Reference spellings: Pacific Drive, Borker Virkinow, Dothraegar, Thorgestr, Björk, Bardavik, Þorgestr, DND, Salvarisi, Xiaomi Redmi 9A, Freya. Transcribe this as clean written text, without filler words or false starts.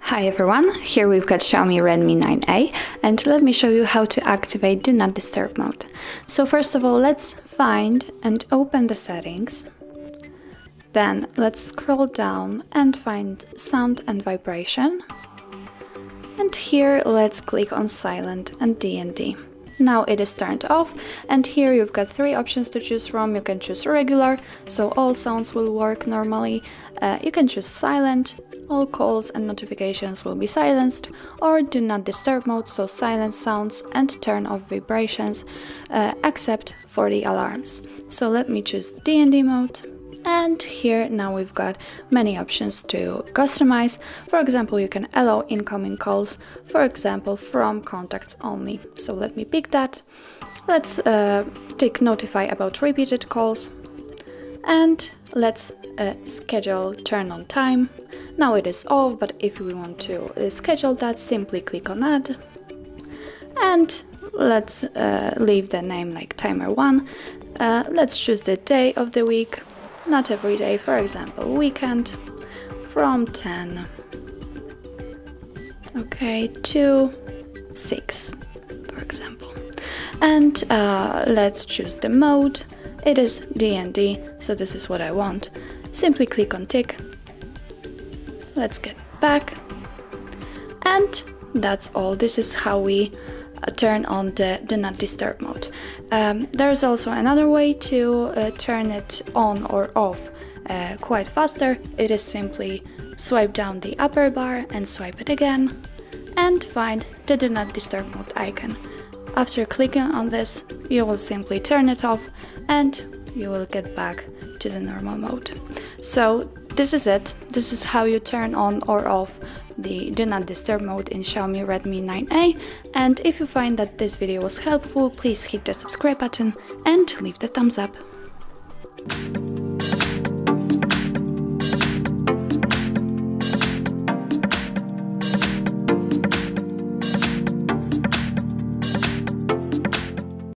Hi everyone, here we've got Xiaomi Redmi 9A and let me show you how to activate Do Not Disturb mode. So first of all, let's find and open the settings. Then let's scroll down and find sound and vibration. And here let's click on silent and DND. Now it is turned off and here you've got three options to choose from. You can choose regular, so all sounds will work normally. You can choose silent, all calls and notifications will be silenced, or do not disturb mode, so silence sounds and turn off vibrations, except for the alarms. So let me choose DND mode. And here now we've got many options to customize. For example, you can allow incoming calls, for example, from contacts only. So let me pick that. Let's tick notify about repeated calls. And let's schedule turn on time. Now it is off, but if we want to schedule that, simply click on add. And let's leave the name like timer 1. Let's choose the day of the week, not every day, for example, weekend, from 10, okay, to 6, for example. And let's choose the mode. It is DND, so this is what I want. Simply click on tick. Let's get back, and that's all. This is how we turn on the Do Not Disturb mode. There's also another way to turn it on or off quite faster. It is simply swipe down the upper bar and swipe it again and find the Do Not Disturb mode icon. After clicking on this, you will simply turn it off and you will get back to the normal mode. So this is it. This is how you turn on or off the Do Not Disturb mode in Xiaomi Redmi 9A. And if you find that this video was helpful, please hit the subscribe button and leave the thumbs up.